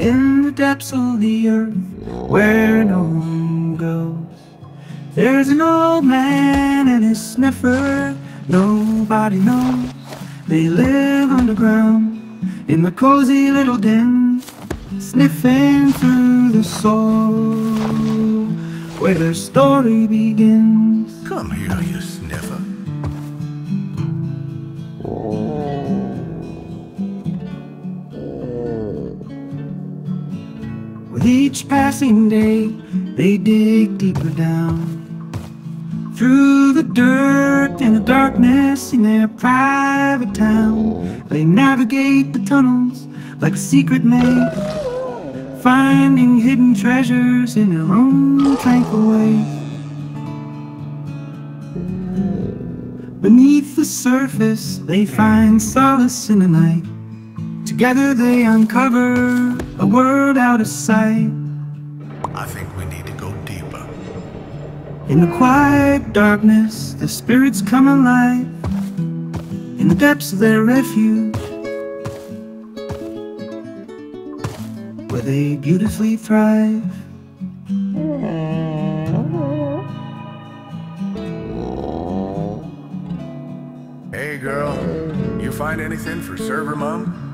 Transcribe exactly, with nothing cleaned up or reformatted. In the depths of the earth, where no one goes, there's an old man and his sniffer. Nobody knows. They live underground in the cozy little den, sniffing through the soil where their story begins. Come here, you sniffer. With each passing day, they dig deeper down through the dirt and the darkness in their private town. They navigate the tunnels like a secret maze, finding hidden treasures in their own tranquil ways. Beneath the surface, they find solace in the night. Together they uncover a world out of sight. I think we need to go deeper. In the quiet darkness, their spirits come alive. In the depths of their refuge, where they beautifully thrive. Hey girl, you find anything for server mom?